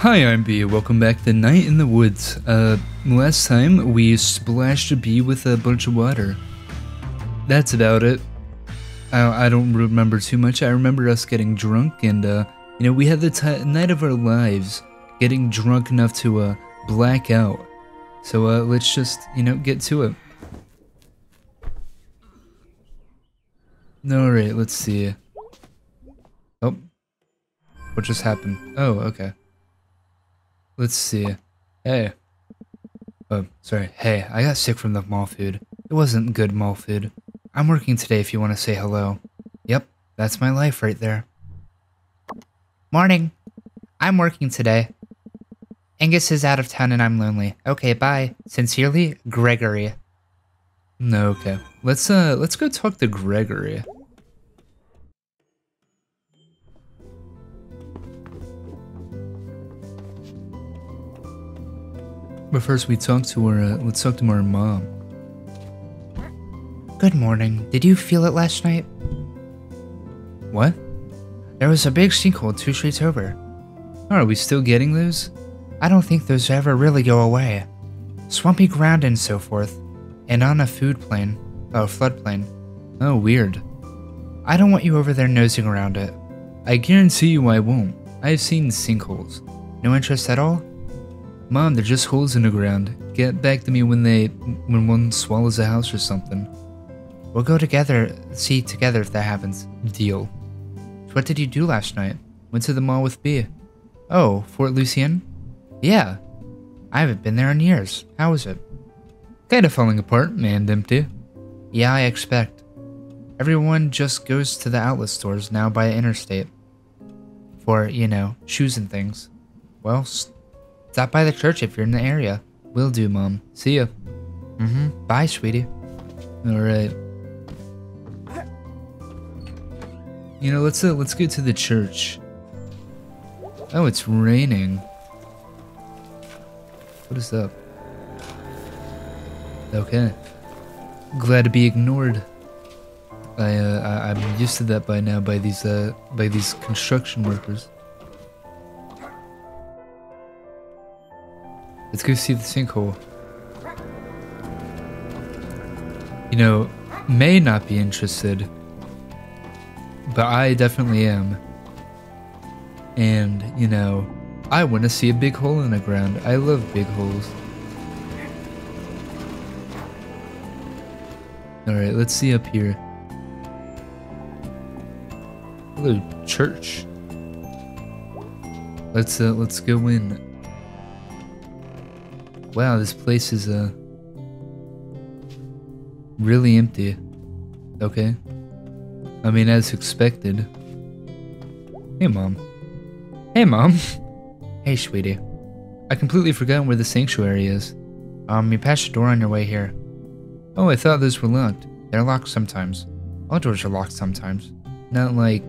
Hi, I'm Bea. Welcome back to Night in the Woods. Last time we splashed a bee with a bunch of water. That's about it. I don't remember too much. I remember us getting drunk and, you know, we had the night of our lives, getting drunk enough to, black out. So, let's just, you know, get to it. Alright, let's see. Oh. What just happened? Oh, okay. Let's see. Hey. Oh, sorry. Hey, I got sick from the mall food. It wasn't good mall food. I'm working today if you want to say hello. Yep, that's my life right there. Morning. I'm working today. Angus is out of town and I'm lonely. Okay, bye. Sincerely, Gregory. No, okay. Let's go talk to Gregory. But first, we talk to her. Let's talk to our mom. Good morning. Did you feel it last night? What? There was a big sinkhole 2 streets over. Oh, are we still getting those? I don't think those ever really go away. Swampy ground and so forth, and on a floodplain. Oh, weird. I don't want you over there nosing around it. I guarantee you, I won't. I've seen sinkholes. No interest at all. Mom, they're just holes in the ground. Get back to me when one swallows a house or something. We'll go together, see together if that happens. Deal. So what did you do last night? Went to the mall with Bea. Oh, Fort Lucien? Yeah. I haven't been there in years. How was it? Kinda falling apart and empty. Yeah, I expect. Everyone just goes to the outlet stores now by interstate. For, you know, shoes and things. Well, stop by the church if you're in the area. Will do, Mom. See ya. Mm-hmm. Bye, sweetie. Alright. You know, let's go to the church. Oh, it's raining. What is up? Okay. Glad to be ignored. I'm used to that by now, by these construction workers. Let's go see the sinkhole. You know, may not be interested, but I definitely am. And, you know, I want to see a big hole in the ground. I love big holes. Alright, let's see up here. Hello, church. Let's go in. Wow, this place is, really empty. Okay. I mean, as expected. Hey, Mom. Hey, Mom. Hey, sweetie. I completely forgot where the sanctuary is. You passed the door on your way here. Oh, I thought those were locked. They're locked sometimes. All doors are locked sometimes. Not like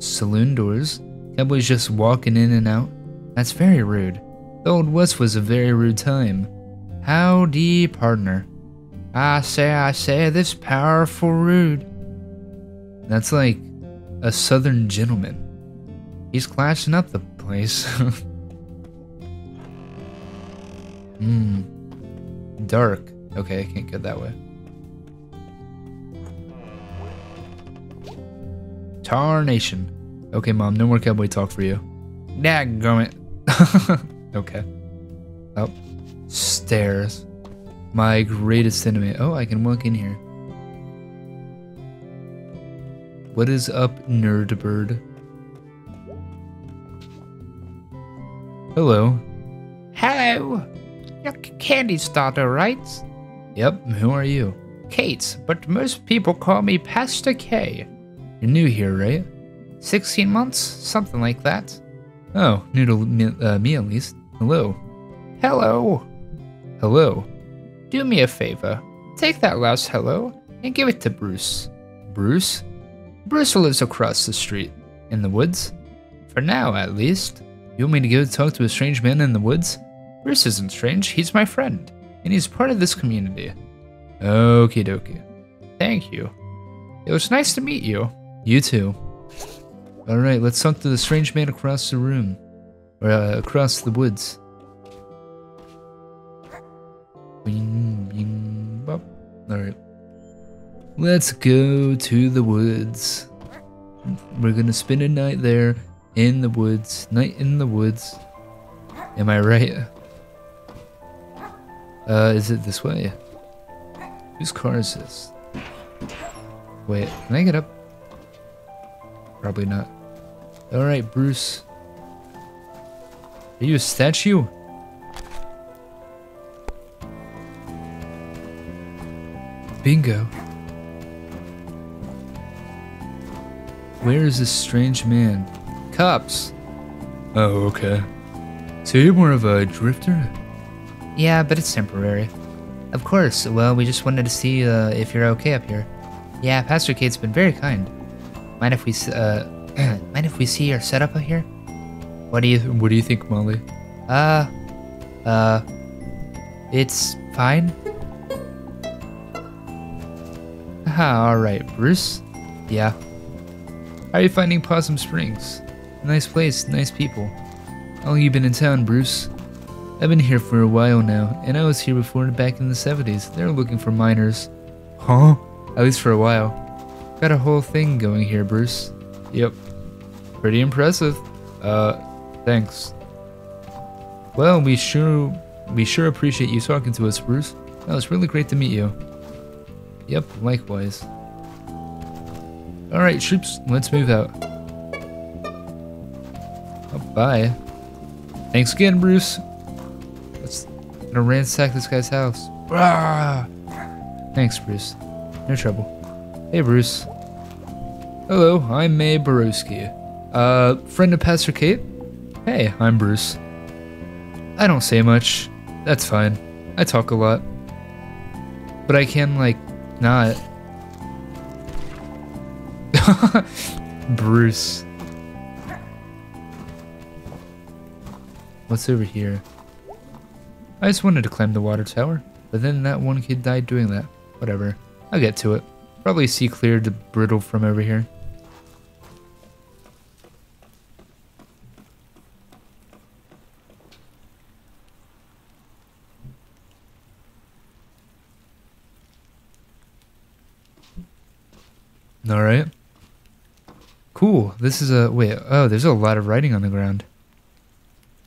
saloon doors. Cowboys just walking in and out. That's very rude. The Old West was a very rude time. Howdy, partner. I say, this powerful rude. That's like a southern gentleman. He's clashing up the place. Dark. Okay, I can't go that way. Tarnation. Okay, Mom, no more cowboy talk for you. Dadgummit. Okay. Oh. Stairs. My greatest enemy. Oh, I can walk in here. What is up, nerd bird? Hello. Hello. You're candy starter, right? Yep, who are you? Kate, but most people call me Pastor K. You're new here, right? 16 months? Something like that. Oh, new to me at least. Hello. Hello. Hello. Do me a favor. Take that last hello and give it to Bruce. Bruce? Bruce lives across the street. In the woods? For now, at least. You want me to go talk to a strange man in the woods? Bruce isn't strange. He's my friend. And he's part of this community. Okie dokie. Thank you. It was nice to meet you. You too. Alright, let's talk to the strange man across the room. Or across the woods. Alright. Let's go to the woods. We're gonna spend a night there in the woods. Night in the woods. Am I right? Is it this way? Whose car is this? Wait, can I get up? Probably not. Alright, Bruce. Are you a statue? Bingo. Where is this strange man? Cops. Oh, okay. So you're more of a drifter? Yeah, but it's temporary. Of course. Well, we just wanted to see if you're okay up here. Yeah, Pastor Kate's been very kind. Mind if we see your setup up here? What do you think, Molly? It's fine. Haha, alright, Bruce? Yeah. How are you finding Possum Springs? Nice place, nice people. How long you been in town, Bruce? I've been here for a while now, and I was here before back in the 70s. They were looking for miners. Huh? At least for a while. Got a whole thing going here, Bruce. Yep. Pretty impressive. Thanks. Well, we sure appreciate you talking to us, Bruce. That was really great to meet you. Yep, likewise. Alright, troops, let's move out. Oh, bye. Thanks again, Bruce. Let's gonna ransack this guy's house. Rah! Thanks, Bruce. No trouble. Hey, Bruce. Hello, I'm May Borowski. Friend of Pastor Kate? Hey, I'm Bruce. I don't say much. That's fine. I talk a lot. But I can, like, not. Bruce. What's over here? I just wanted to climb the water tower, but then that one kid died doing that. Whatever. I'll get to it. Probably see clear to brittle from over here. Alright. Cool. This is a... Wait. Oh, there's a lot of writing on the ground.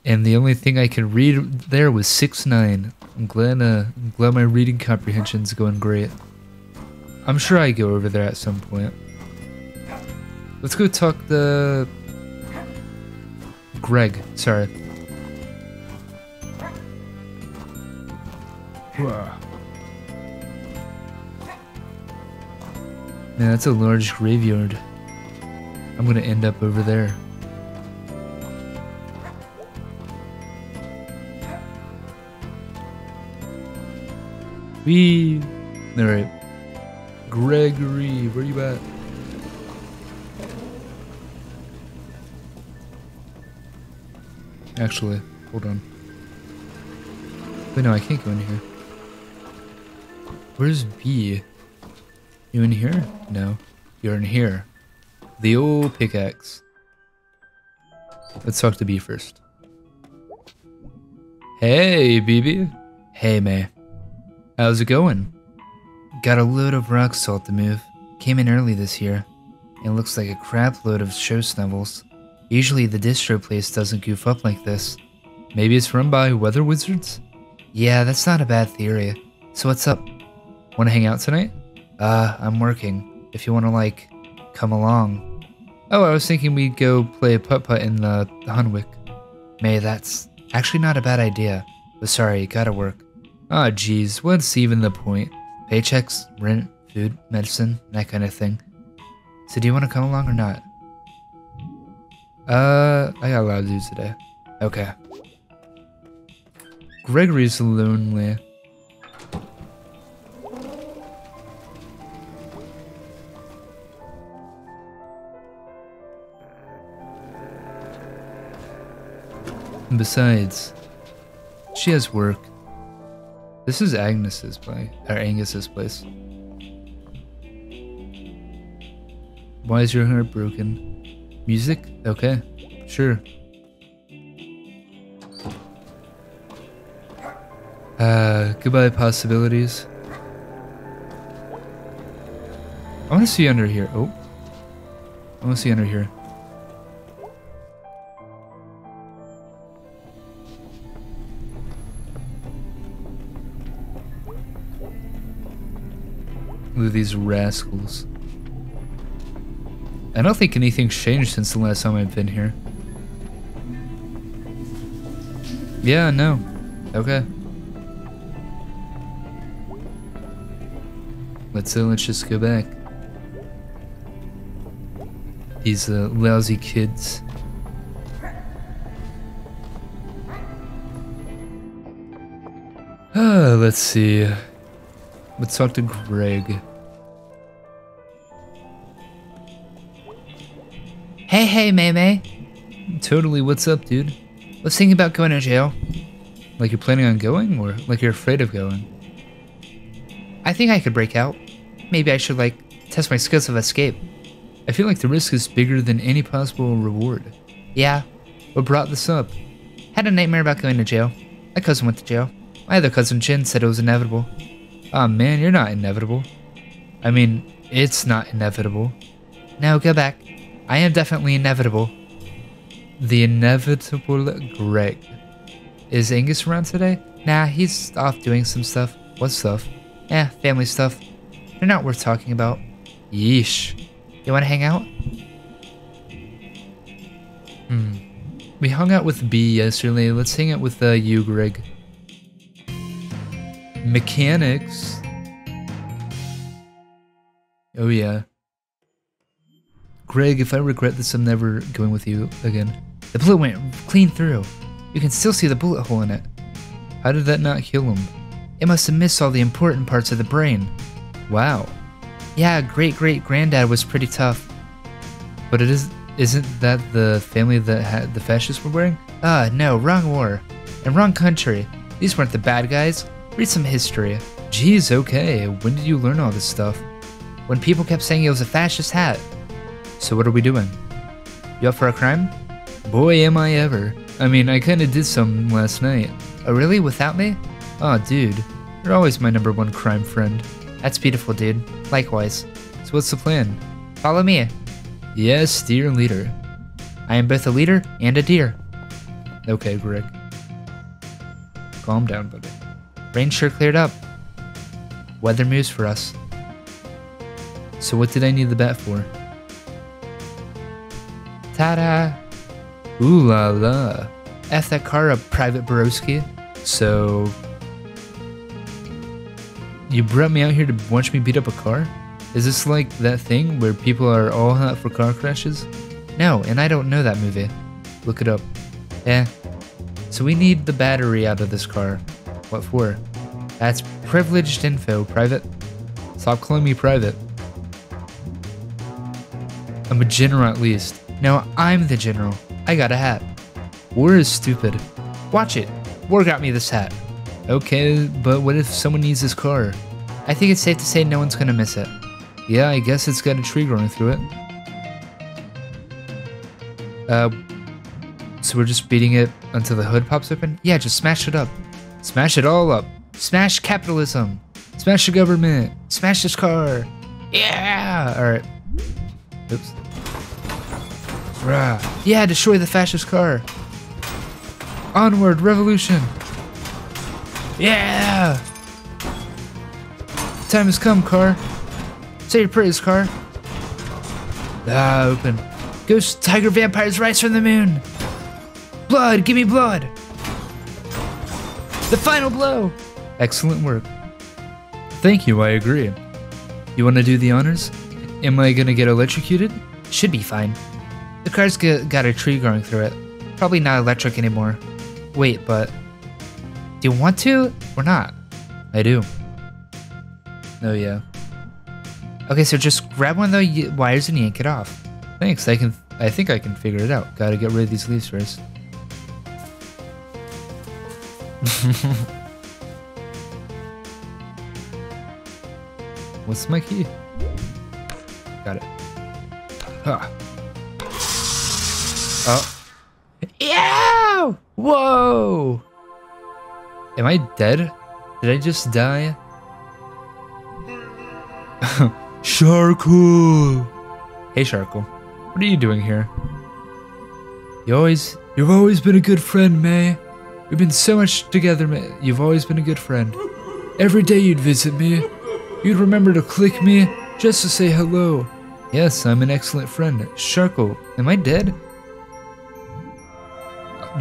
And the only thing I could read there was 6-9. I'm glad my reading comprehension's going great. I'm sure I go over there at some point. Let's go talk to... Gregg. Sorry. Whoa. Man, that's a large graveyard. I'm gonna end up over there. Wee! Alright. Gregory, where you at? Actually, hold on. Wait, no, I can't go in here. Where's Bea? You in here? No. You're in here. The old pickaxe. Let's talk to Bea first. Hey, BB. Hey, May. How's it going? Got a load of rock salt to move. Came in early this year. It looks like a crap load of show snubbles. Usually the distro place doesn't goof up like this. Maybe it's run by weather wizards? Yeah, that's not a bad theory. So what's up? Wanna hang out tonight? I'm working. If you want to, like, come along. Oh, I was thinking we'd go play putt-putt in the Hunwick. May, that's actually not a bad idea. But sorry, gotta work. Ah, jeez, what's even the point? Paychecks, rent, food, medicine, that kind of thing. So do you want to come along or not? I got a lot to do today. Okay. Gregory's lonely. Besides, she has work. This is Agnes's place, or Angus's place. Why is your heart broken? Music? Okay, sure. Goodbye possibilities. I want to see under here. Oh. I want to see under here. Look at these rascals. I don't think anything's changed since the last time I've been here. Yeah, no. Okay. Let's just go back. These lousy kids. Let's see. Let's talk to Gregg. Hey, May. Totally, what's up, dude? I was thinking about going to jail. Like you're planning on going, or like you're afraid of going? I think I could break out. Maybe I should, test my skills of escape. I feel like the risk is bigger than any possible reward. Yeah, what brought this up? Had a nightmare about going to jail. My cousin went to jail. My other cousin, Jin, said it was inevitable. Aw, man, you're not inevitable. I mean, it's not inevitable. No, go back. I am definitely inevitable. The inevitable Gregg. Is Angus around today? Nah, he's off doing some stuff. What stuff? Eh, family stuff. They're not worth talking about. Yeesh. You wanna hang out? We hung out with Bea yesterday. Let's hang out with you, Gregg. Mechanics. Oh yeah. Gregg, if I regret this, I'm never going with you again. The bullet went clean through. You can still see the bullet hole in it. How did that not heal him? It must have missed all the important parts of the brain. Wow. Yeah, great-great-granddad was pretty tough. But it isn't that the family that the fascists were wearing? No, wrong war. And wrong country. These weren't the bad guys. Read some history. Geez, okay. When did you learn all this stuff? When people kept saying it was a fascist hat. So what are we doing? You up for a crime? Boy, am I ever. I mean, I kinda did some last night. Oh, really? Without me? Aw, dude. You're always my #1 crime friend. That's beautiful, dude. Likewise. So what's the plan? Follow me. Yes, dear leader. I am both a leader and a deer. Okay, Gregg. Calm down, buddy. Rain sure cleared up. Weather moves for us. So what did I need the bat for? Ta-da! Ooh la la. F that car up, Private Borowski. So... you brought me out here to watch me beat up a car? Is this like that thing where people are all hung out for car crashes? No, and I don't know that movie. Look it up. So we need the battery out of this car. What for? That's privileged info, Private. Stop calling me Private. I'm a general at least. No, I'm the general. I got a hat. War is stupid. Watch it. War got me this hat. Okay, but what if someone needs this car? I think it's safe to say no one's gonna miss it. Yeah, I guess it's got a tree growing through it. So we're just beating it until the hood pops open? Yeah, just smash it up. Smash it all up. Smash capitalism. Smash the government. Smash this car. Yeah! Alright. Oops. Rah. Yeah, destroy the fascist car. Onward, revolution. Yeah! Time has come, car. Say your prayers, car. Ah, open. Ghost tiger vampires rise from the moon. Blood, give me blood. The final blow. Excellent work. Thank you, I agree. You want to do the honors? Am I going to get electrocuted? Should be fine. The car's got a tree growing through it. Probably not electric anymore. Wait, but... do you want to or not? I do. Oh, yeah. Okay, so just grab one of the wires and yank it off. Thanks, I think I can figure it out. Gotta get rid of these leaves first. What's my key? Got it. Huh. Oh. Ew! Whoa! Am I dead? Did I just die? Sharkle! Hey Sharkle, what are you doing here? You've always been a good friend, May. We've been so much together, May. You've always been a good friend. Every day you'd visit me. You'd remember to click me just to say hello. Yes, I'm an excellent friend. Sharkle, am I dead?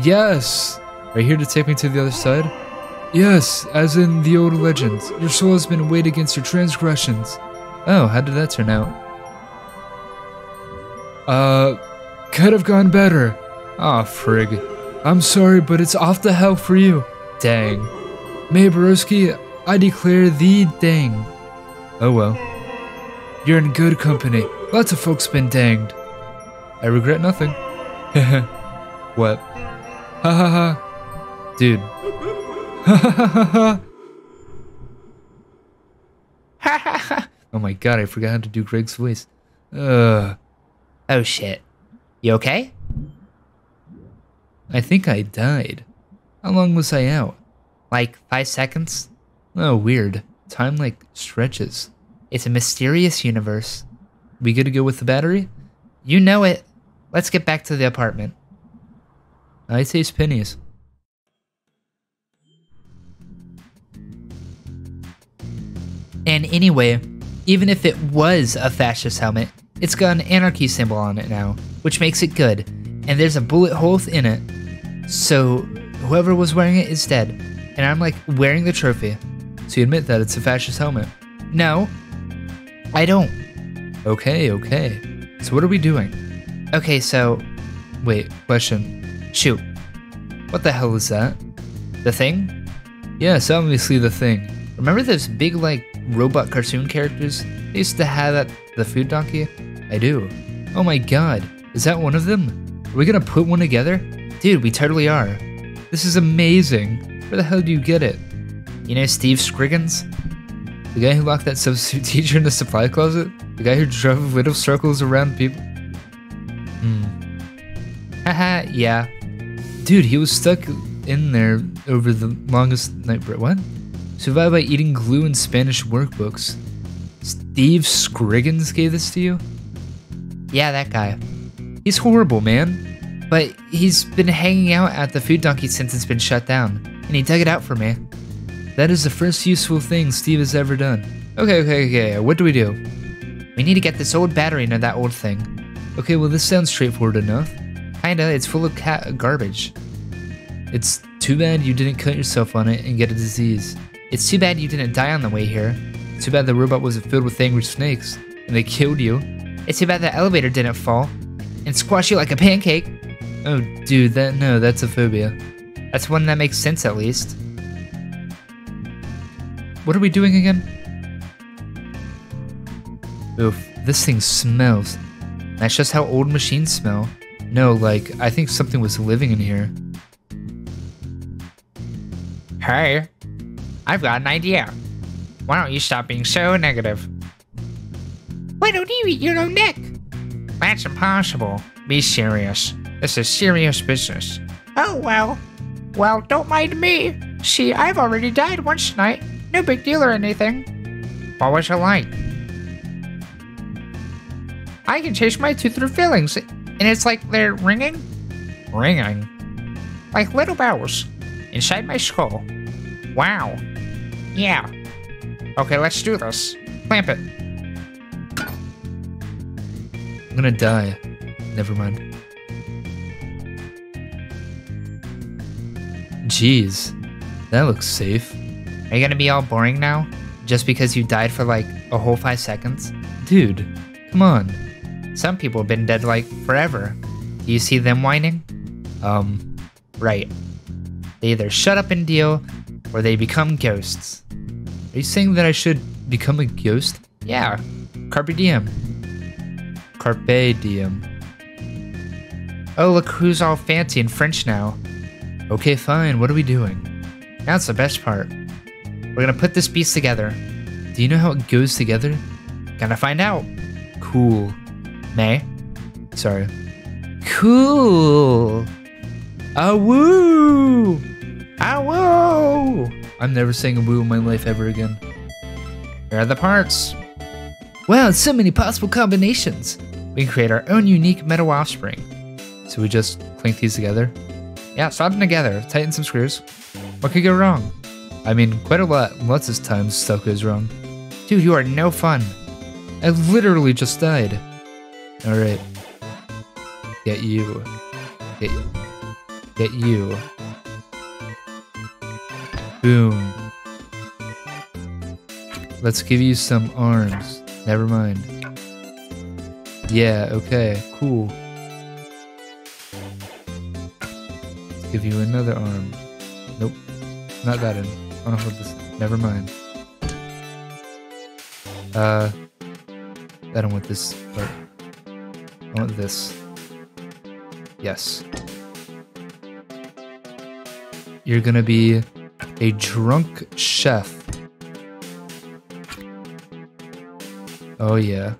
Yes! Are you here to take me to the other side? Yes, as in the old legends. Your soul has been weighed against your transgressions. Oh, how did that turn out? Could have gone better. Aw, frig. I'm sorry, but it's off to hell for you. Dang. May Borowski, I declare thee dang. Oh well. You're in good company. Lots of folks been danged. I regret nothing. What? Ha ha ha. Dude. Ha ha ha ha. Ha ha ha. Oh my god, I forgot how to do Gregg's voice. Ugh. Oh shit. You okay? I think I died. How long was I out? Like 5 seconds? Oh, weird. Time like stretches. It's a mysterious universe. We good to go with the battery? You know it. Let's get back to the apartment. I taste pennies. And anyway, even if it was a fascist helmet, it's got an anarchy symbol on it now, which makes it good. And there's a bullet hole in it. So whoever was wearing it is dead. And I'm like wearing the trophy. So you admit that it's a fascist helmet. No, I don't. Okay, okay. So what are we doing? Okay, so, wait, question. Shoot. What the hell is that? The Thing? Yes, obviously The Thing. Remember those big, like, robot cartoon characters they used to have at the food donkey? I do. Oh my god, is that one of them? Are we gonna put one together? Dude, we totally are. This is amazing. Where the hell do you get it? You know Steve Scriggins? The guy who locked that substitute teacher in the supply closet? The guy who drove little circles around people? Haha, yeah. Dude, he was stuck in there over the longest night break. What? Survived by eating glue and Spanish workbooks. Steve Scriggins gave this to you? Yeah, that guy. He's horrible, man. But he's been hanging out at the food donkey since it's been shut down. And he dug it out for me. That is the first useful thing Steve has ever done. Okay, okay, okay, what do? We need to get this old battery into that old thing. Okay, well this sounds straightforward enough. Kinda, it's full of garbage. It's too bad you didn't cut yourself on it and get a disease. It's too bad you didn't die on the way here. It's too bad the robot wasn't filled with angry snakes, and they killed you. It's too bad the elevator didn't fall, and squash you like a pancake. Oh dude, that's a phobia. That's one that makes sense at least. What are we doing again? Oof, this thing smells. That's just how old machines smell. No, like, I think something was living in here. Hey, I've got an idea. Why don't you stop being so negative? Why don't you eat your own neck? That's impossible. Be serious. This is serious business. Oh, well. Well, don't mind me. See, I've already died once tonight. No big deal or anything. What was it like? I can chase my tooth through fillings, and it's like they're ringing? Ringing? Like little bells inside my skull. Wow. Yeah. Okay, let's do this. Clamp it. I'm gonna die. Never mind. Jeez. That looks safe. Are you gonna be all boring now? Just because you died for like a whole 5 seconds? Dude, come on. Some people have been dead like forever. Do you see them whining? Right. They either shut up and deal, or they become ghosts. Are you saying that I should become a ghost? Yeah. Carpe diem. Carpe diem. Oh, look who's all fancy in French now. Okay, fine, what are we doing? That's the best part. We're gonna put this piece together. Do you know how it goes together? Gonna find out. Cool. May? Sorry. Cool. Ah woo! Ah woo! I I'm never saying a woo in my life ever again. Here are the parts. Wow, so many possible combinations. We can create our own unique metal offspring. So we just clink these together. Yeah, slap them together, tighten some screws. What could go wrong? I mean, quite a lot. Lots of times stuff goes wrong. Dude, you are no fun. I literally just died. Alright. Get you. Get you. Get you. Boom. Let's give you some arms. Never mind. Yeah, okay, cool. Let's give you another arm. Nope. Not that in. I wanna hold this. Never mind. I don't want this part. I want this. Yes. You're gonna be a drunk chef. Oh yeah.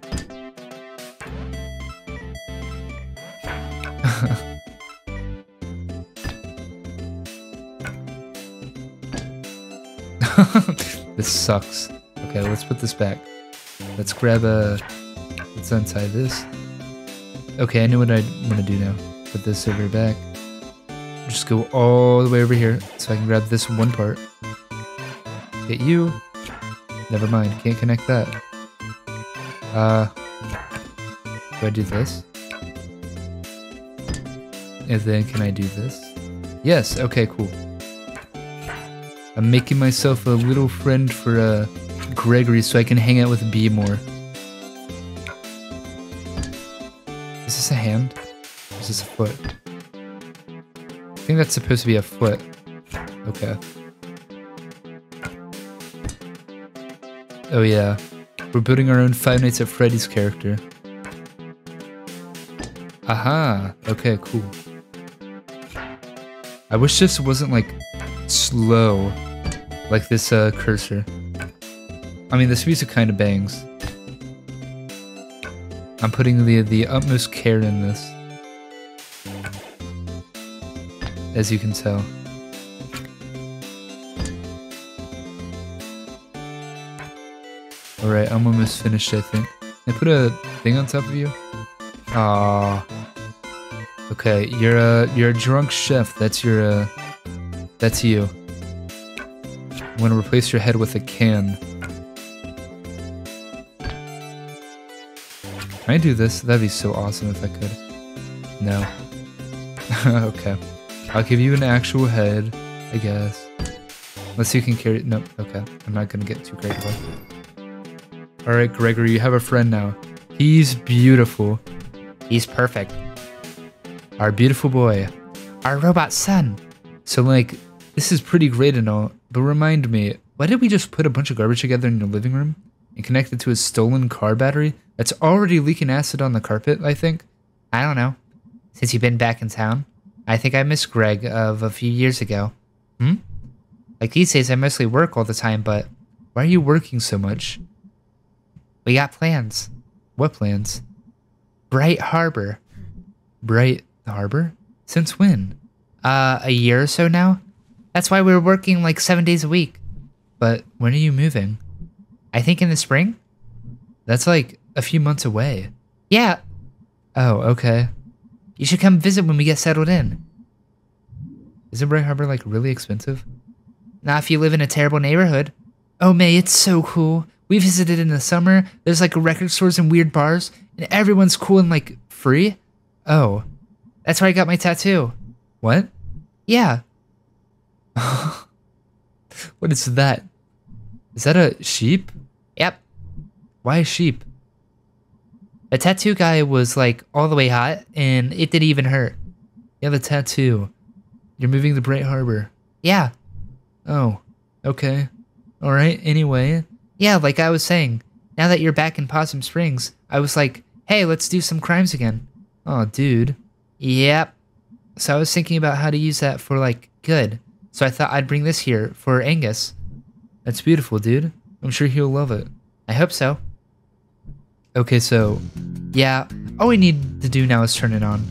This sucks. Okay, let's put this back. Let's grab a... Let's untie this. Okay, I know what I want to do now. Put this over back. Just go all the way over here so I can grab this one part. Get you. Never mind, can't connect that. Do I do this? And then can I do this? Yes, okay, cool. I'm making myself a little friend for Gregory so I can hang out with Bea more. Is this a hand? Or is this a foot? I think that's supposed to be a foot. Okay. Oh yeah. We're building our own Five Nights at Freddy's character. Aha! Okay, cool. I wish this wasn't like slow. Like this cursor. I mean, this music kind of bangs. I'm putting the utmost care in this. As you can tell. Alright, I'm almost finished, I think. Can I put a thing on top of you? Aww. Okay, you're a drunk chef. That's your, that's you. I'm gonna replace your head with a can. Can I do this? That'd be so awesome if I could. No. Okay. I'll give you an actual head, I guess. Unless you can carry it. No, okay. I'm not gonna get too carried away. Alright, Gregory, you have a friend now. He's beautiful. He's perfect. Our beautiful boy. Our robot son. So, like, this is pretty great and all, but remind me, why did we just put a bunch of garbage together in your living room? And connect it to a stolen car battery that's already leaking acid on the carpet, I think. I don't know. Since you've been back in town, I think I miss Gregg of a few years ago. Hmm? Like these days, I mostly work all the time, but why are you working so much? We got plans. What plans? Bright Harbor. Bright Harbor? Since when? A year or so now? That's why we were working like 7 days a week. But when are you moving? I think in the spring? That's like a few months away. Yeah. Oh, okay. You should come visit when we get settled in. Isn't Bright Harbor like really expensive? Not if you live in a terrible neighborhood. Oh, May, it's so cool. We visited in the summer. There's like record stores and weird bars, and everyone's cool and like free. Oh, that's where I got my tattoo. What? Yeah. What is that? Is that a sheep? Yep. Why a sheep? The tattoo guy was like all the way hot and it didn't even hurt. You have a tattoo. You're moving to Bright Harbor. Yeah. Oh, okay. All right, anyway. Yeah, like I was saying, now that you're back in Possum Springs, I was like, hey, let's do some crimes again. Oh, dude. Yep. So I was thinking about how to use that for like good. So I thought I'd bring this here for Angus. That's beautiful, dude. I'm sure he'll love it. I hope so. Okay, so, yeah. All we need to do now is turn it on.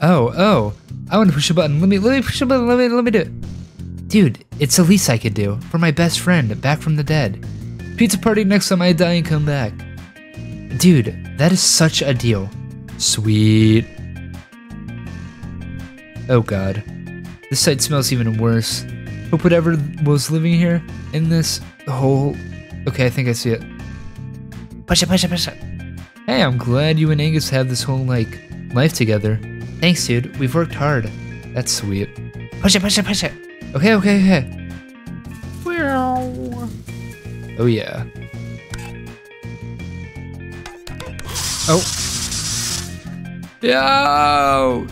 Oh, I want to push a button. Let me push a button. Let me do it. Dude, It's the least I could do for my best friend back from the dead. Pizza party next time I die and come back. Dude, that is such a deal. Sweet. Oh god. This site smells even worse. Hope whatever was living here in this hole. Okay, I think I see it. Push it, push it, push it. Hey, I'm glad you and Angus had this whole, like, life together. Thanks, dude. We've worked hard. That's sweet. Push it, push it, push it. Okay, okay, okay. Oh, yeah. Oh. No!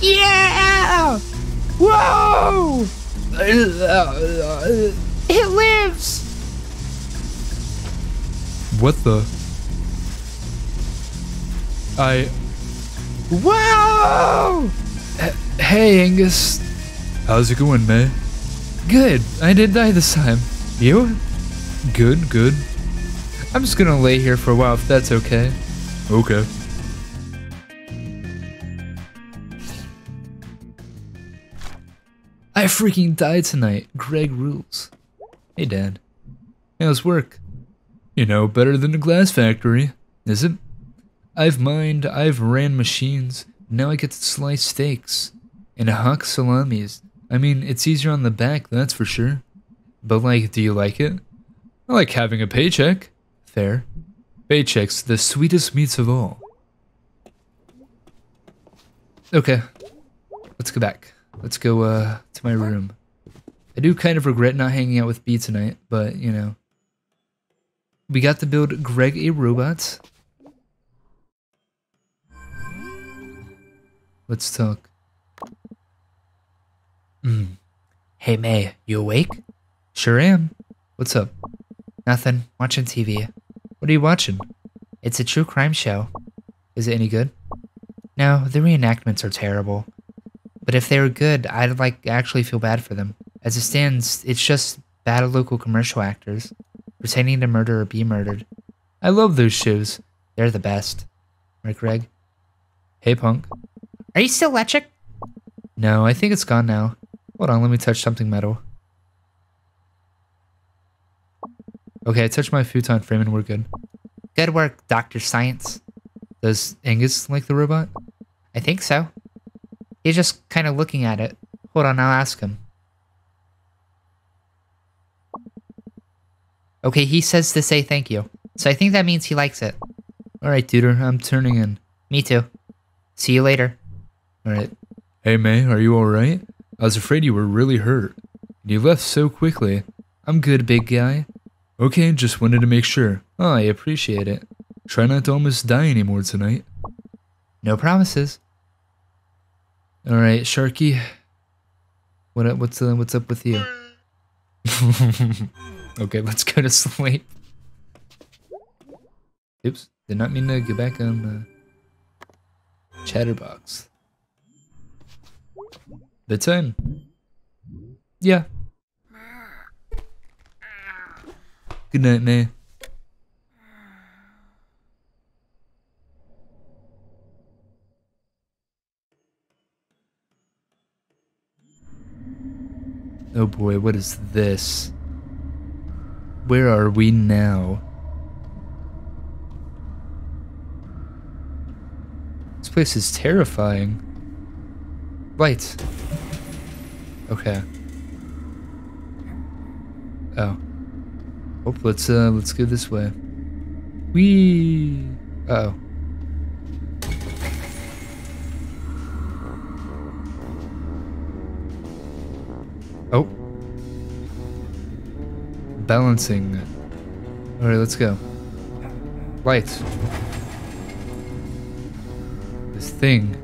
Yeah! Whoa! It lives! What the? I... Whoa! Hey, Angus. How's it going, man? Good. I did die this time. You? Good, good. I'm just gonna lay here for a while if that's okay. Okay. I freaking died tonight. Gregg rules. Hey, Dad. How's work? You know, better than a glass factory, is it? I've mined, I've ran machines. Now I get to slice steaks and huck salamis. I mean, it's easier on the back, that's for sure. But like, do you like it? I like having a paycheck. Fair. Paycheck's the sweetest meats of all. Okay. Let's go back. Let's go to my room. I do kind of regret not hanging out with Bea tonight, but you know. We got to build Gregg a robot. Let's talk. Hey, May, you awake? Sure am. What's up? Nothing. Watching TV. What are you watching? It's a true crime show. Is it any good? No, the reenactments are terrible. But if they were good, I'd like actually feel bad for them. As it stands, it's just bad local commercial actors pretending to murder or be murdered. I love those shows. They're the best. Right, Gregg? Hey, punk. Are you still electric? No, I think it's gone now. Hold on, let me touch something metal. Okay, I touched my futon frame and we're good. Good work, Dr. Science. Does Angus like the robot? I think so. He's just kind of looking at it. Hold on, I'll ask him. Okay, he says to say thank you. So I think that means he likes it. Alright, Duder, I'm turning in. Me too. See you later. Alright. Hey, May, are you alright? I was afraid you were really hurt. You left so quickly. I'm good, big guy. Okay, just wanted to make sure. Oh, I appreciate it. Try not to almost die anymore tonight. No promises. Alright, Sharky. What's up with you? Okay, let's go to sleep. Oops, did not mean to go back on the chatterbox. Bedtime. Yeah. Good night, May. Oh boy, what is this? Where are we now? This place is terrifying. Lights. Okay. Oh. Oh, let's go this way. Whee! Uh-oh. Oh. Balancing. Alright, let's go. Lights. This thing.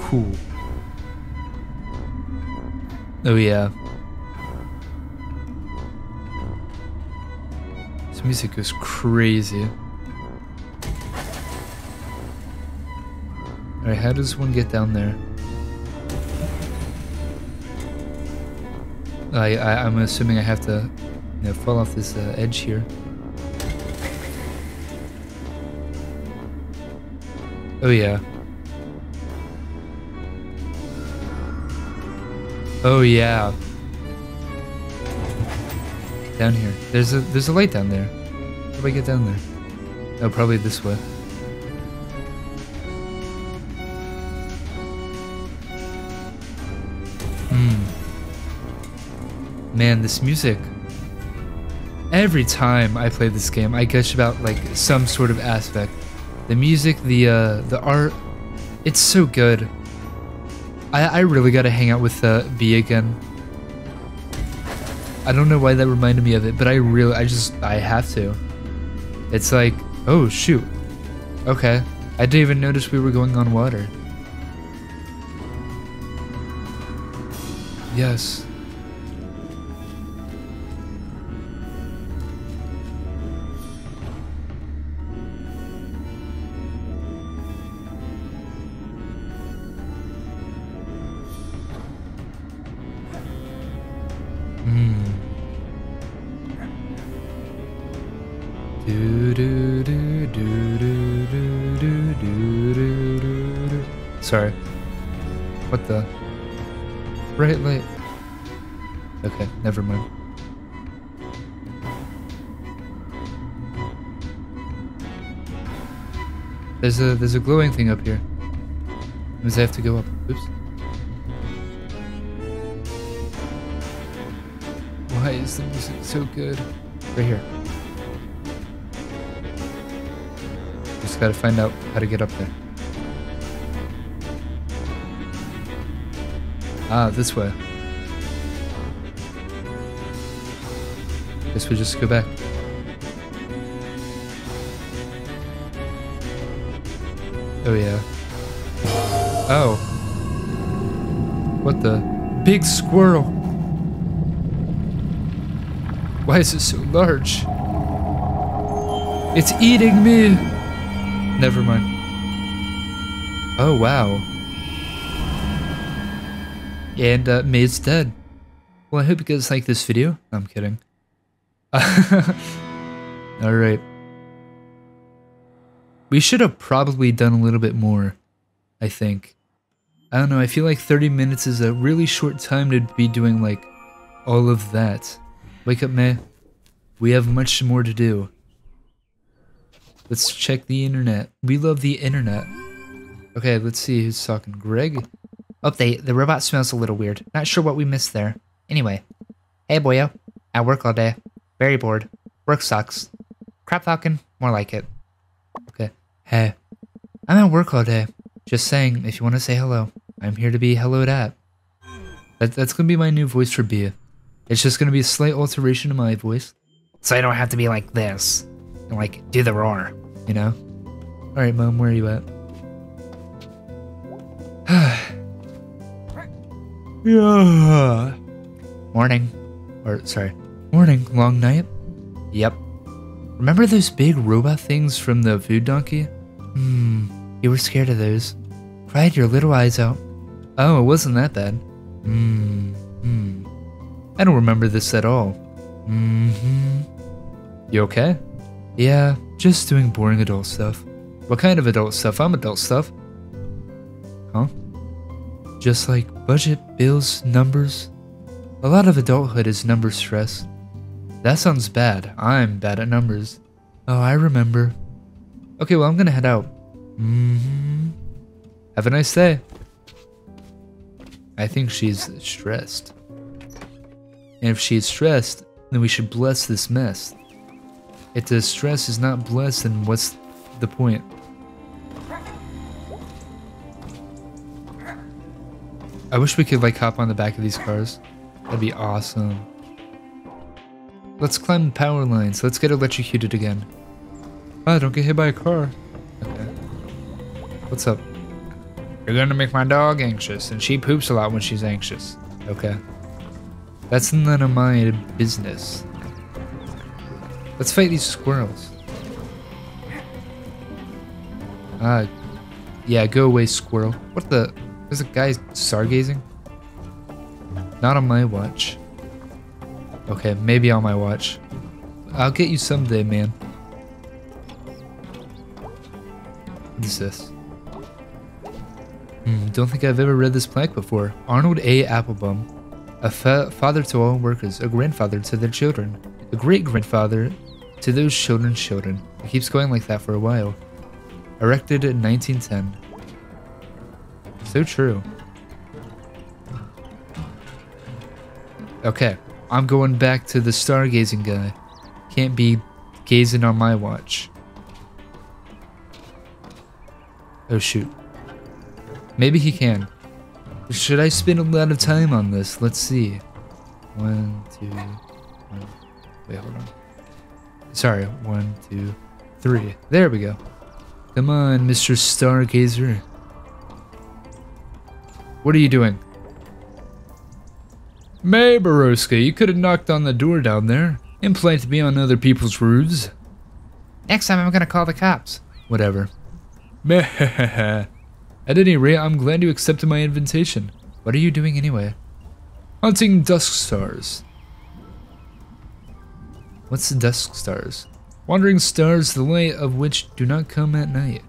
Cool. Oh yeah. This music is crazy. Alright, how does one get down there? I'm assuming I have to fall off this edge here. Oh, yeah. Oh, yeah. Down here. There's a light down there. How do I get down there? Oh, probably this way. Man, this music. Every time I play this game, I gush about like some sort of aspect. The music, the art, it's so good. I really gotta hang out with Bea again. I don't know why that reminded me of it, but I have to. It's like, oh shoot. Okay, I didn't even notice we were going on water. Yes. Sorry. What the? Bright light. Okay, never mind. There's a glowing thing up here. Means I have to go up. Oops. Why is the music so good? Right here. Just gotta find out how to get up there. Ah, this way. Guess we just go back. Oh yeah. Oh. What the? Big squirrel! Why is it so large? It's eating me! Never mind. Oh wow. And Maid's dead. Well, I hope you guys like this video. No, I'm kidding. Alright. We should have probably done a little bit more, I think. I don't know, I feel like 30 minutes is a really short time to be doing, like, all of that. Wake up, May. We have much more to do. Let's check the internet. We love the internet. Okay, let's see who's talking. Gregg? Update, the robot smells a little weird. Not sure what we missed there. Anyway. Hey boyo. At work all day. Very bored. Work sucks. Crap talking. More like it. Okay. Hey. I'm at work all day. Just saying, if you want to say hello. I'm here to be helloed at. That's gonna be my new voice for Bea. It's just gonna be a slight alteration to my voice. So I don't have to be like this. And like, do the roar. You know? Alright mom, where are you at? Yeah. Morning. Or, sorry. Morning. Long night? Yep. Remember those big robot things from the food donkey? You were scared of those. Cried your little eyes out. Oh, it wasn't that bad. I don't remember this at all. You okay? Yeah, just doing boring adult stuff. What kind of adult stuff? I'm adult stuff. Huh? Just like budget, bills, numbers. A lot of adulthood is number stress. That sounds bad. I'm bad at numbers. Oh, I remember. Okay, well, I'm gonna head out. Have a nice day. I think she's stressed. And if she's stressed, then we should bless this mess. If the stress is not blessed, then what's the point? I wish we could, like, hop on the back of these cars. That'd be awesome. Let's climb the power lines. Let's get electrocuted again. Oh, don't get hit by a car. Okay. What's up? You're gonna make my dog anxious, and she poops a lot when she's anxious. Okay. That's none of my business. Let's fight these squirrels. Yeah, go away, squirrel. What the... There's a guy stargazing? Not on my watch. Okay, maybe on my watch. I'll get you someday, man. What is this? Don't think I've ever read this plaque before. Arnold A. Applebaum, a father to all workers, a grandfather to their children, a great-grandfather to those children's children. It keeps going like that for a while. Erected in 1910. So true. Okay, I'm going back to the stargazing guy. Can't be gazing on my watch. Oh shoot. Maybe he can. Should I spend a lot of time on this? Let's see. One, two, one. Wait, hold on. Sorry, one, two, three. There we go. Come on, Mr. Stargazer. What are you doing? May Baroska, you could have knocked on the door down there. Impolite to be on other people's roofs. Next time I'm gonna call the cops. Whatever. Meh. At any rate, I'm glad you accepted my invitation. What are you doing anyway? Hunting Dusk Stars. What's the Dusk Stars? Wandering stars, the light of which do not come at night.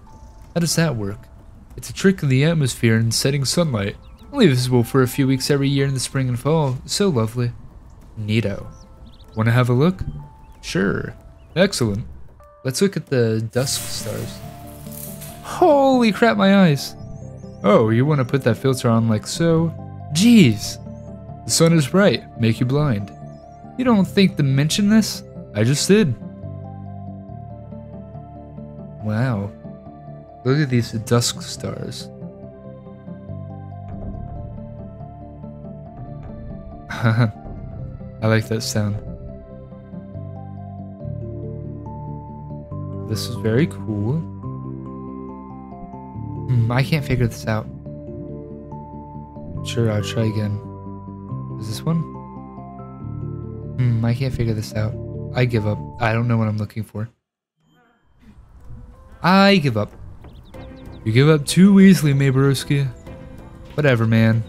How does that work? It's a trick of the atmosphere and setting sunlight. Only visible for a few weeks every year in the spring and fall. So lovely. Neato. Want to have a look? Sure. Excellent. Let's look at the Dusk Stars. Holy crap, my eyes. Oh, you want to put that filter on like so? Jeez. The sun is bright, make you blind. You don't think to mention this? I just did. Wow. Look at these Dusk Stars. Haha. I like that sound. This is very cool. I can't figure this out. Sure, I'll try again. Is this one? I can't figure this out. I give up. I don't know what I'm looking for. I give up. You give up too easily, Maborowski. Whatever, man.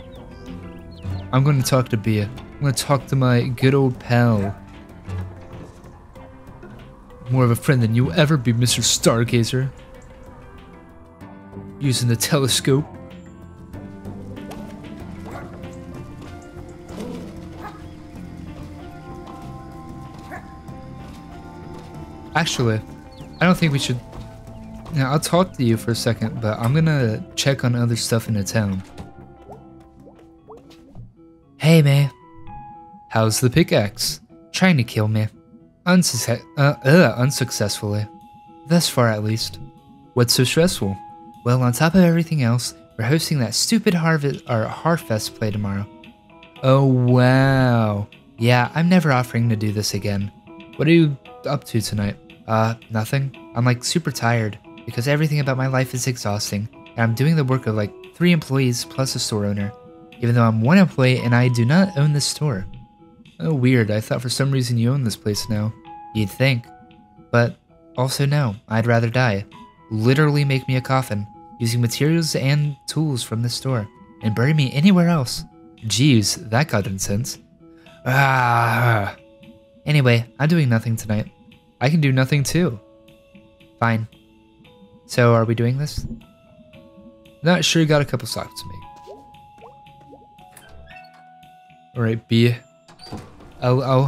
I'm going to talk to Bea. I'm going to talk to my good old pal. More of a friend than you'll ever be, Mr. Stargazer. Using the telescope. Actually, I don't think we should... Now, I'll talk to you for a second, but I'm gonna check on other stuff in the town. Hey, man. How's the pickaxe? Trying to kill me. Unsuccessfully. Thus far, at least. What's so stressful? Well, on top of everything else, we're hosting that stupid Harfest play tomorrow. Oh, wow. Yeah, I'm never offering to do this again. What are you up to tonight? Nothing. I'm like super tired because everything about my life is exhausting and I'm doing the work of like 3 employees plus a store owner. Even though I'm 1 employee and I do not own this store. Oh, weird. I thought for some reason you own this place now. You'd think. But also no, I'd rather die. Literally make me a coffin, using materials and tools from this store, and bury me anywhere else. Jeez, that got intense. Ah. Anyway, I'm doing nothing tonight. I can do nothing too. Fine. So are we doing this? Not sure, you got a couple socks to make. Alright, B. I'll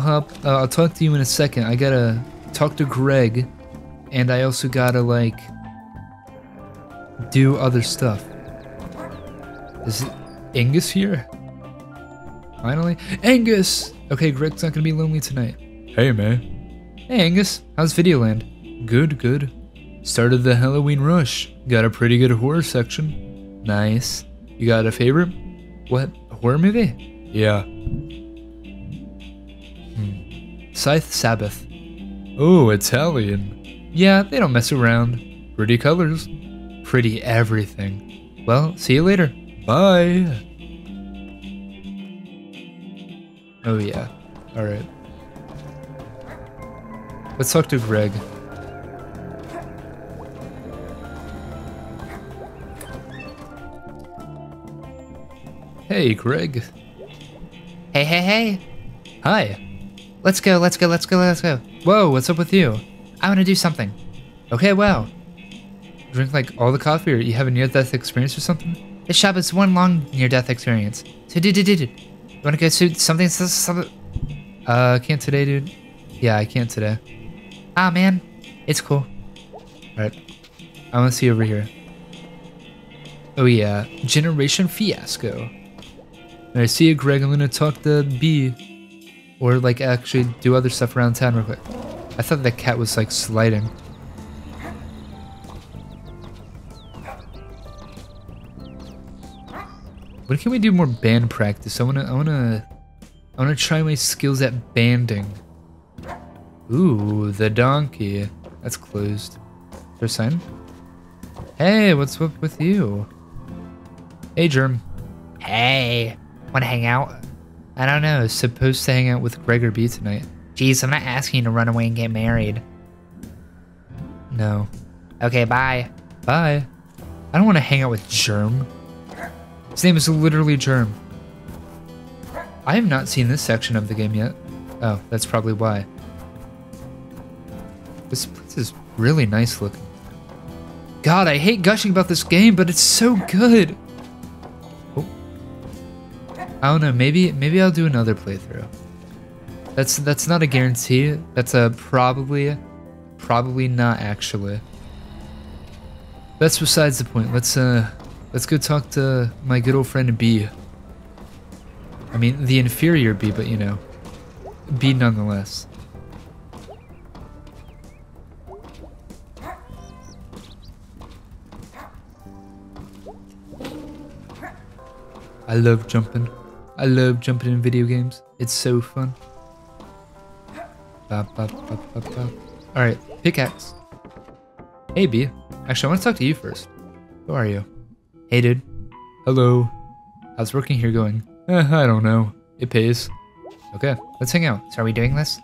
talk to you in a second. I gotta talk to Gregg, and I also gotta, like, do other stuff. Is Angus here? Finally? Angus! Okay, Greg's not gonna be lonely tonight. Hey, man. Hey, Angus. How's Videoland? Good, good. Started the Halloween rush. Got a pretty good horror section. Nice. You got a favorite? What? A horror movie? Yeah. Scythe Sabbath. Oh, Italian. Yeah, they don't mess around. Pretty colors. Pretty everything. Well, see you later. Bye. Oh yeah. Alright. Let's talk to Gregg. Hey, Gregg. Hey, hey, hey. Hi. Let's go, let's go, let's go, let's go. Whoa, what's up with you? I want to do something. Okay, wow. Drink like all the coffee, or you have a near-death experience or something? This shop is one long near-death experience. So, dude. You want to go shoot something? Can't today, dude. Yeah, I can't today. Ah, man. It's cool. Alright. I want to see over here. Oh, yeah. Generation Fiasco. I see you, Gregg. I'm going to talk to Bea. Or, like, actually do other stuff around town real quick. I thought that cat was, like, sliding. When can we do more band practice? I wanna try my skills at banding. Ooh, the donkey. That's closed. Is there a sign? Hey, what's up with you? Hey, Germ. Hey, wanna hang out? I don't know. Supposed to hang out with Gregg or Bea tonight. Jeez, I'm not asking you to run away and get married. No. Okay, bye. Bye. I don't wanna hang out with Germ. His name is literally Germ. I have not seen this section of the game yet. Oh, that's probably why. This place is really nice looking. God, I hate gushing about this game, but it's so good. Oh. I don't know. Maybe I'll do another playthrough. That's not a guarantee. That's a probably not actually. That's besides the point. Let's go talk to my good old friend Bea. I mean, the inferior Bea, but you know, Bea nonetheless. I love jumping. I love jumping in video games. It's so fun. Alright, pickaxe. Hey, Bea. Actually, I want to talk to you first. Who are you? Hey, dude. Hello. How's working here going? I don't know. It pays. Okay, let's hang out. So are we doing this?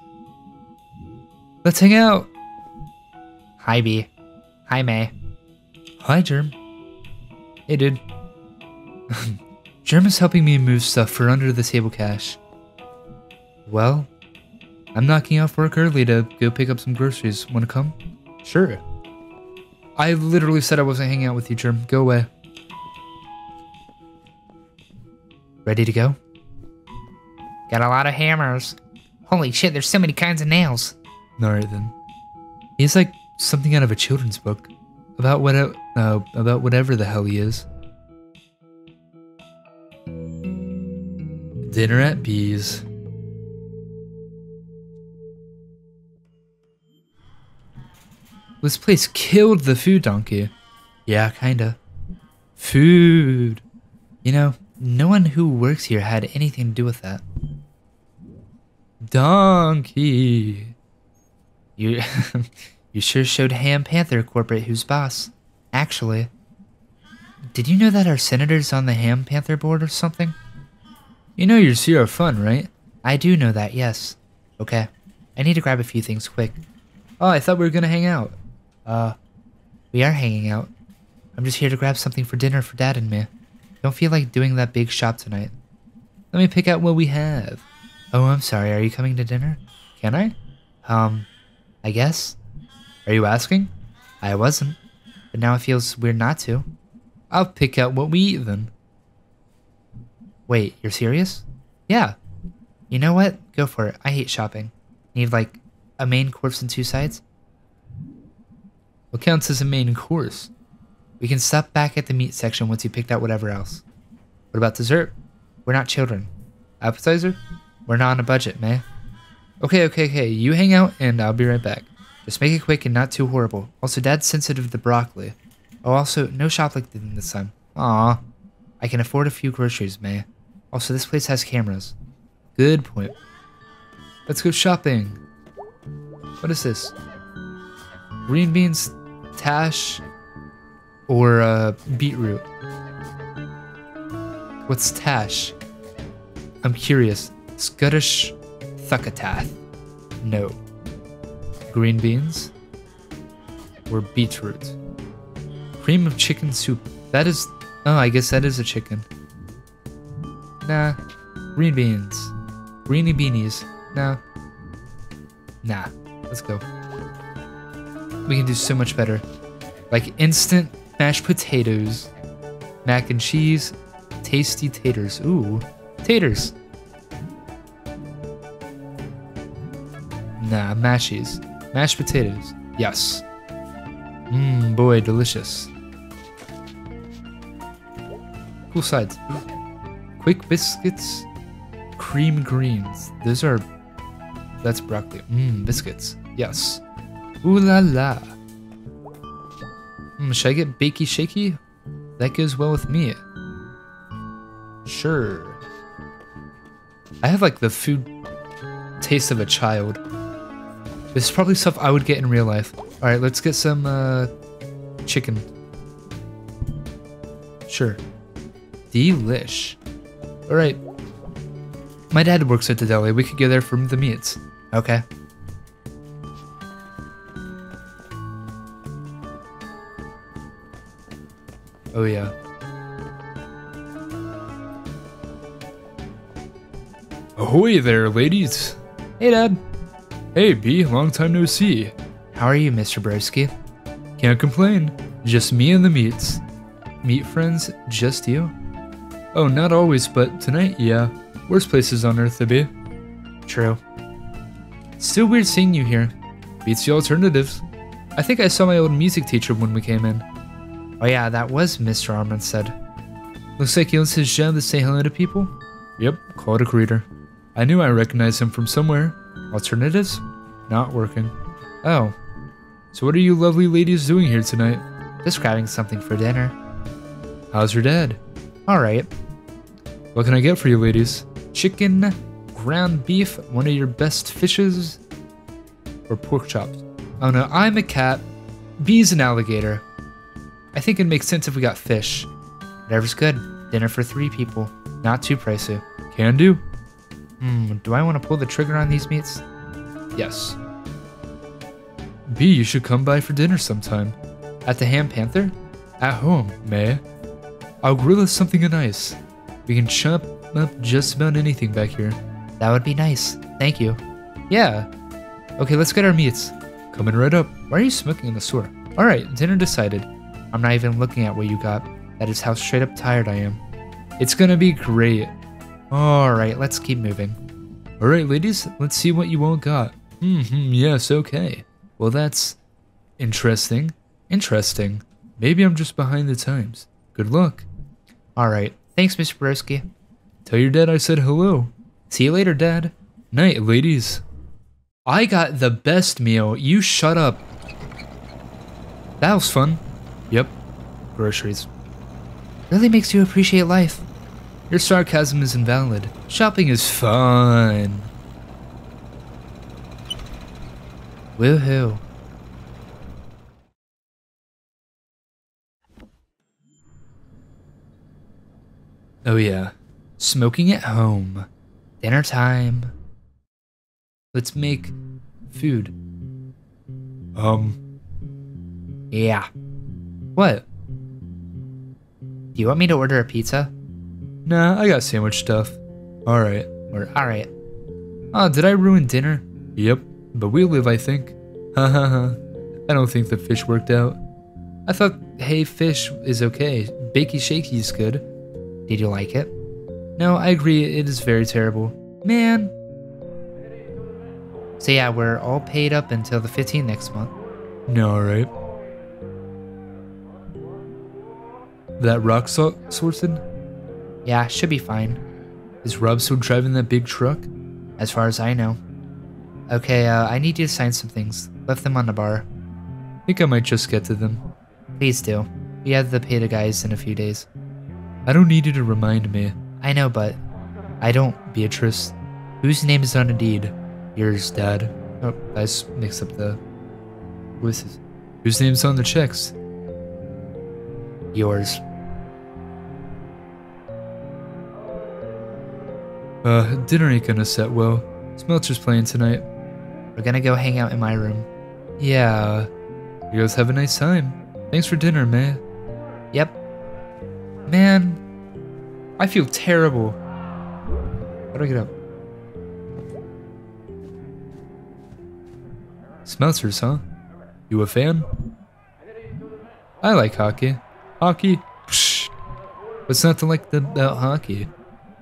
Let's hang out! Hi, Bea. Hi, May. Hi, Germ. Hey, dude. Germ is helping me move stuff for under the table cash. Well, I'm knocking off work early to go pick up some groceries. Wanna come? Sure. I literally said I wasn't hanging out with you, Germ. Go away. Ready to go? Got a lot of hammers. Holy shit, there's so many kinds of nails. Alright then. He's like something out of a children's book. About whatever the hell he is. Dinner at Bea's. This place killed the food donkey. Yeah, kinda. Food. You know, no one who works here had anything to do with that. Donkey! You sure showed Ham Panther Corporate who's boss. Actually, did you know that our senator's on the Ham Panther board or something? You know you're zero fun, right? I do know that, yes. Okay, I need to grab a few things quick. Oh, I thought we were gonna hang out. We are hanging out. I'm just here to grab something for dinner for Dad and me. Don't feel like doing that big shop tonight. Let me pick out what we have. Oh, I'm sorry. Are you coming to dinner? Can I? I guess. Are you asking? I wasn't. But now it feels weird not to. I'll pick out what we eat then. Wait, you're serious? Yeah. You know what? Go for it. I hate shopping. Need like a main course and two sides? What counts as a main course? We can stop back at the meat section once you picked out whatever else. What about dessert? We're not children. Appetizer? We're not on a budget, man. Okay. You hang out and I'll be right back. Just make it quick and not too horrible. Also, Dad's sensitive to broccoli. Oh, also, no shoplifting this time. Aw. I can afford a few groceries, May. Also, this place has cameras. Good point. Let's go shopping. What is this? Green beans, tash... Or, beetroot. What's tash? I'm curious. Scottish thuckatath. No. Green beans? Or beetroot? Cream of chicken soup. That is... Oh, I guess that is a chicken. Nah. Green beans. Greeny beanies. Nah. Let's go. We can do so much better. Like instant... mashed potatoes. mac and cheese, tasty taters. Ooh, taters. Nah, mashies. Mashed potatoes. Yes. Mmm, boy, delicious. Cool sides. Quick biscuits, cream greens. Those are... that's broccoli. Mmm, biscuits. Yes. Ooh la la. Mm, should I get bakey shaky? That goes well with me. Sure. I have like the food taste of a child. This is probably stuff I would get in real life. Alright, let's get some chicken. Sure. Delish. Alright. My dad works at the deli. We could go there for the meats. Okay. Oh yeah. Ahoy there, ladies. Hey, Dad. Hey, B, long time no see. How are you, Mr. Broski? Can't complain. Just me and the meats. Meat friends, just you? Oh, not always, but tonight, yeah. Worst places on earth to be. True. Still weird seeing you here. Beats the alternatives. I think I saw my old music teacher when we came in. Oh yeah, that was Mr. Armand said. Looks like he wants his job to say hello to people. Yep, called a greeter. I knew I recognized him from somewhere. Alternatives? Not working. Oh. So what are you lovely ladies doing here tonight? Just grabbing something for dinner. How's your dad? Alright. What can I get for you ladies? Chicken, ground beef, one of your best fishes, or pork chops. Oh no, I'm a cat. Bee's an alligator. I think it makes sense if we got fish. Whatever's good. Dinner for three people. Not too pricey. Can do. Hmm, do I want to pull the trigger on these meats? Yes. B, you should come by for dinner sometime. At the Ham Panther? At home, meh. I'll grill us something nice. We can chop up just about anything back here. That would be nice. Thank you. Yeah. Okay, let's get our meats. Coming right up. Why are you smoking in the sewer? Alright, dinner decided. I'm not even looking at what you got. That is how straight up tired I am. It's gonna be great. Alright, let's keep moving. Alright, ladies, let's see what you all got. Mm-hmm, yes, okay. Well, that's... interesting. Interesting. Maybe I'm just behind the times. Good luck. Alright, thanks, Mr. Broski. Tell your dad I said hello. See you later, Dad. Night, ladies. I got the best meal. You shut up. That was fun. Yep. Groceries. Really makes you appreciate life. Your sarcasm is invalid. Shopping is fun. Woohoo. Oh yeah. Smoking at home. Dinner time. Let's make food. Yeah. What? Do you want me to order a pizza? Nah, I got sandwich stuff. Alright. Or alright. Oh, did I ruin dinner? Yep, but we live, I think. Ha ha ha. I don't think the fish worked out. I thought, hey, fish is okay. Bakey shaky is good. Did you like it? No, I agree. It is very terrible. Man. So yeah, we're all paid up until the 15th next month. No, alright. That rock salt sourcing? Yeah, should be fine. Is Rob still driving that big truck? As far as I know. Okay, I need you to sign some things. Left them on the bar. I think I might just get to them. Please do. We have to pay the guys in a few days. I don't need you to remind me. I know, but... I don't, Beatrice. Whose name is on a deed? Yours, Dad. Oh, I just mixed up the... voices. Whose name's on the checks? Yours. Dinner ain't gonna set well. Smelter's playing tonight. We're gonna go hang out in my room. Yeah. You guys have a nice time. Thanks for dinner, man. Yep. Man. I feel terrible. How do I get up? Smelters, huh? You a fan? I like hockey. Hockey. Psh. It's nothing like that hockey.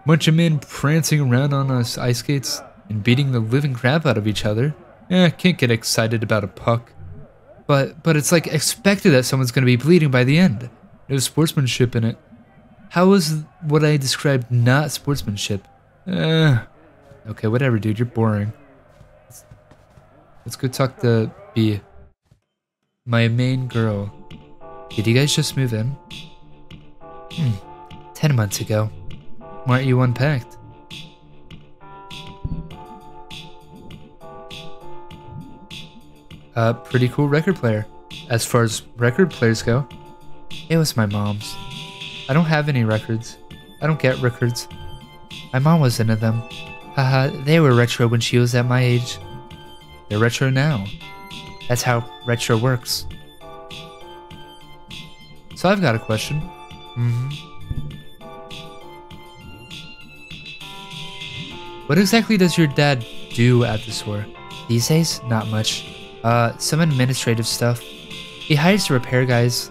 Bunch of men prancing around on us ice skates and beating the living crap out of each other. Eh, can't get excited about a puck. But it's like expected that someone's going to be bleeding by the end. There's sportsmanship in it. How is what I described not sportsmanship? Okay, whatever, dude. You're boring. Let's go talk to Bea, my main girl. Did you guys just move in? 10 months ago. Why aren't you unpacked? Pretty cool record player. As far as record players go, it was my mom's. I don't have any records. I don't get records. My mom was into them. Haha, they were retro when she was at my age. They're retro now. That's how retro works. So I've got a question. What exactly does your dad do at the store? These days, not much. Some administrative stuff. He hires the repair guys.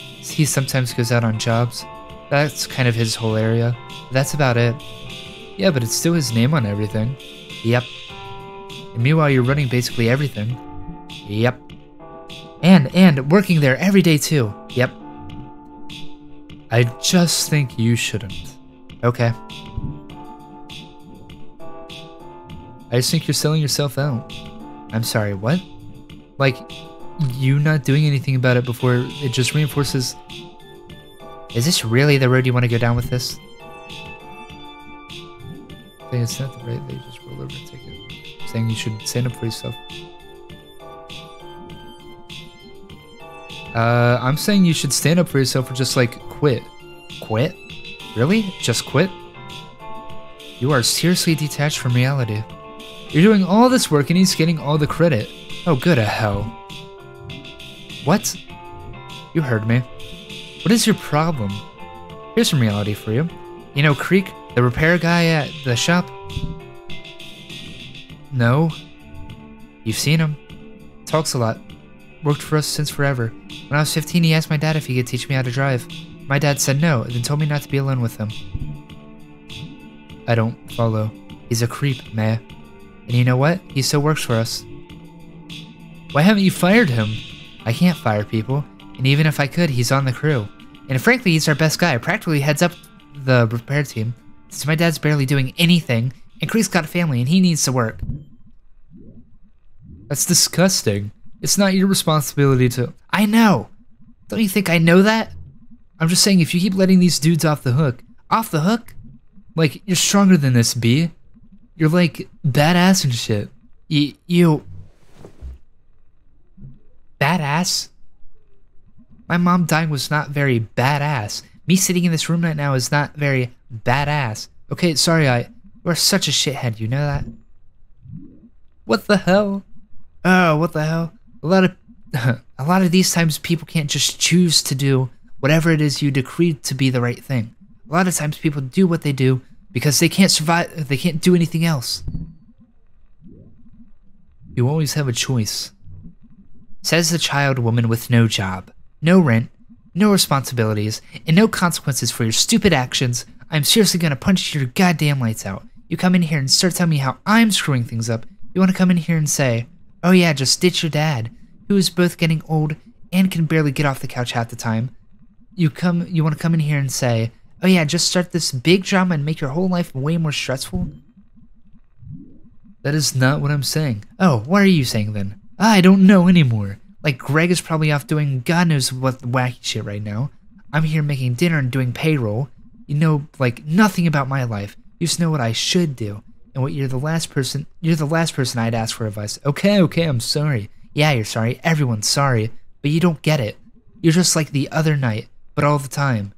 He sometimes goes out on jobs. That's kind of his whole area. That's about it. Yeah, but it's still his name on everything. Yep. And meanwhile, you're running basically everything. Yep. And working there every day too. Yep. I just think you shouldn't. Okay. I just think you're selling yourself out. I'm sorry, what? Like, you not doing anything about it before, it just reinforces... Is this really the road you want to go down with this? They it's not the right, they just roll over and take it. Saying you should stand up for yourself. I'm saying you should stand up for yourself or just, like, quit. Quit? Really? Just quit? You are seriously detached from reality. You're doing all this work and he's getting all the credit. Oh, good a hell. What? You heard me. What is your problem? Here's some reality for you. You know Creek, the repair guy at the shop? No. You've seen him. Talks a lot. Worked for us since forever. When I was 15, he asked my dad if he could teach me how to drive. My dad said no, and then told me not to be alone with him. I don't follow. He's a creep, man. And you know what? He still works for us. Why haven't you fired him? I can't fire people. And even if I could, he's on the crew. And frankly, he's our best guy. Practically heads up the repair team. Since my dad's barely doing anything, and Creek's got a family and he needs to work. That's disgusting. It's not your responsibility to- I know! Don't you think I know that? I'm just saying if you keep letting these dudes off the hook- Off the hook? Like, you're stronger than this, B. You're like badass and shit. You badass? My mom dying was not very badass. Me sitting in this room right now is not very badass. Okay, sorry, you are such a shithead, you know that? What the hell? Oh, what the hell? A lot of these times people can't just choose to do whatever it is you decreed to be the right thing. A lot of times people do what they do because they can't survive, they can't do anything else. You always have a choice. Says the child woman with no job, no rent, no responsibilities, and no consequences for your stupid actions. I'm seriously gonna punch your goddamn lights out. You come in here and start telling me how I'm screwing things up. You wanna come in here and say, oh yeah, just ditch your dad, who is both getting old and can barely get off the couch half the time. You wanna come in here and say, oh yeah, just start this big drama and make your whole life way more stressful? That is not what I'm saying. Oh, what are you saying then? I don't know anymore. Like, Gregg is probably off doing God knows what wacky shit right now. I'm here making dinner and doing payroll. You know, like, nothing about my life. You just know what I should do. And what you're the last person I'd ask for advice. Okay, I'm sorry. Yeah, you're sorry. Everyone's sorry. But you don't get it. You're just like the other night, but all the time.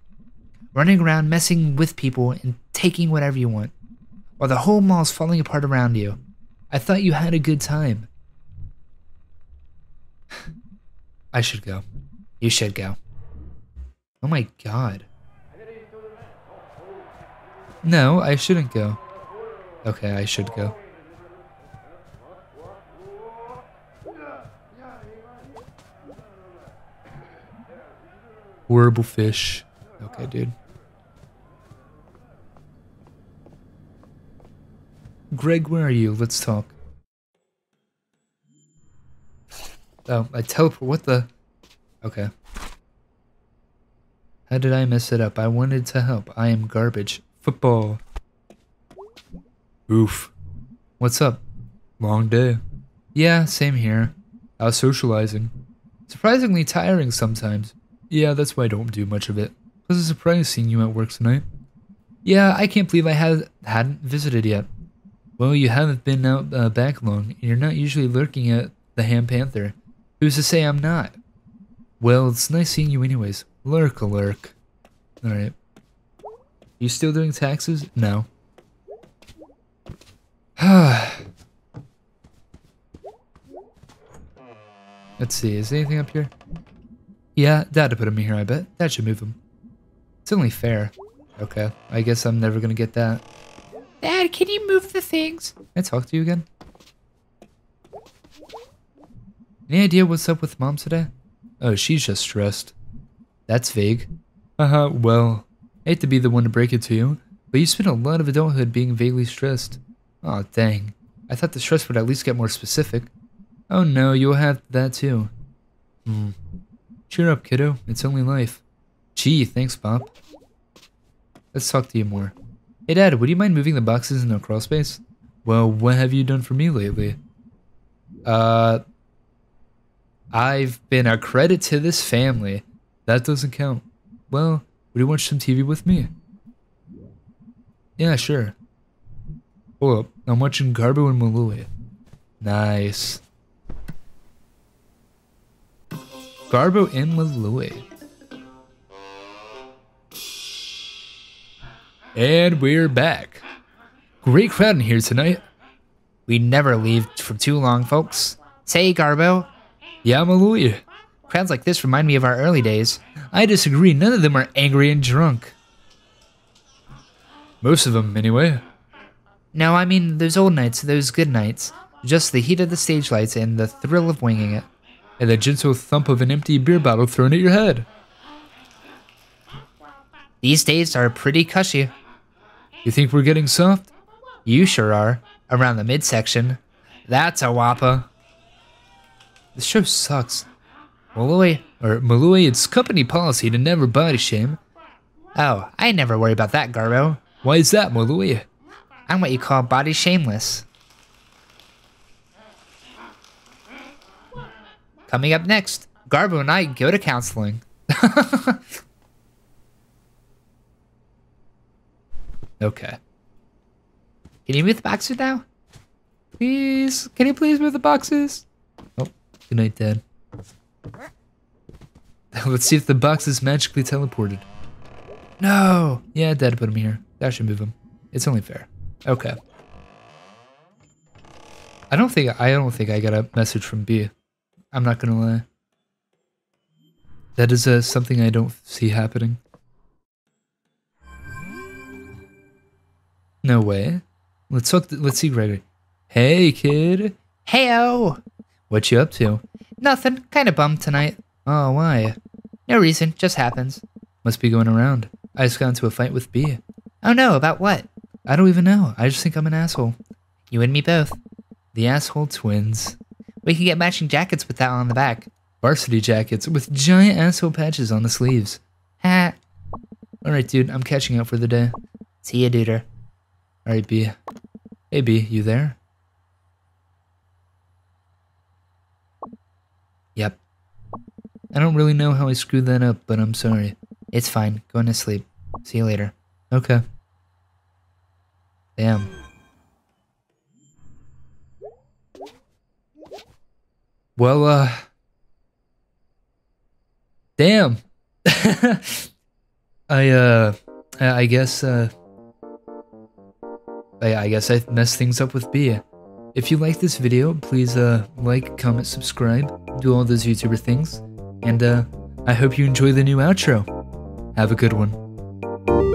Running around, messing with people, and taking whatever you want. While the whole mall's falling apart around you. I thought you had a good time. I should go. You should go. Oh my god. No, I shouldn't go. Okay, I should go. Horrible fish. Okay, dude. Gregg, where are you? Let's talk. Oh, I teleport. What the? Okay. How did I mess it up? I wanted to help. I am garbage. Football. Oof. What's up? Long day. Yeah, same here. I was socializing. Surprisingly tiring sometimes. Yeah, that's why I don't do much of it. It was a surprise seeing you at work tonight. Yeah, I can't believe I hadn't visited yet. Well, you haven't been out back long, and you're not usually lurking at the Ham Panther. Who's to say I'm not? Well, it's nice seeing you anyways. Lurk-a-lurk. Alright. You still doing taxes? No. Let's see, is there anything up here? Yeah, Dad put him in here, I bet. That should move him. It's only fair. Okay, I guess I'm never gonna get that. Dad, can you move the things? Can I talk to you again? Any idea what's up with Mom today? Oh, she's just stressed. That's vague. Haha, well, I hate to be the one to break it to you, but you spent a lot of adulthood being vaguely stressed. Aw, dang. I thought the stress would at least get more specific. Oh no, you'll have that too. Cheer up, kiddo. It's only life. Gee, thanks, Pop. Let's talk to you more. Hey, Dad, would you mind moving the boxes in the crawl space? Well, what have you done for me lately? I've been a credit to this family. That doesn't count. Well, would you watch some TV with me? Yeah, sure. Hold up. I'm watching Garbo and Malloy. Nice. Garbo and Malloy. And we're back. Great crowd in here tonight. We never leave for too long, folks. Say, Garbo. Yeah, Malloy. Crowds like this remind me of our early days. I disagree. None of them are angry and drunk. Most of them, anyway. No, I mean those old nights, those good nights. Just the heat of the stage lights and the thrill of winging it. And the gentle thump of an empty beer bottle thrown at your head. These days are pretty cushy. You think we're getting soft? You sure are. Around the midsection. That's a whopper. This show sucks. Malloy, it's company policy to never body shame. Oh, I never worry about that, Garbo. Why is that, Malloy? I'm what you call body shameless. Coming up next, Garbo and I go to counseling. Okay. Can you move the boxes now? Please? Can you please move the boxes? Oh, good night, Dad. Let's see if the boxes magically teleported. No! Yeah, Dad put him here. That should move him. It's only fair. Okay. I don't think I got a message from Bea. I'm not gonna lie. That is something I don't see happening. No way. Let's see Gregory. Hey, kid. Hey-o. What you up to? Nothing. Kind of bummed tonight. Oh, why? No reason. Just happens. Must be going around. I just got into a fight with Bea. Oh, no. About what? I don't even know. I just think I'm an asshole. You and me both. The asshole twins. We can get matching jackets with that on the back. Varsity jackets with giant asshole patches on the sleeves. Ha. Alright, dude. I'm catching up for the day. See ya, duder. Alright, B. Hey, B, you there? Yep. I don't really know how I screwed that up, but I'm sorry. It's fine. Going to sleep. See you later. Okay. Damn. Well, damn. I guess I messed things up with Bea. If you like this video, please like, comment, subscribe, do all those YouTuber things, and I hope you enjoy the new outro. Have a good one.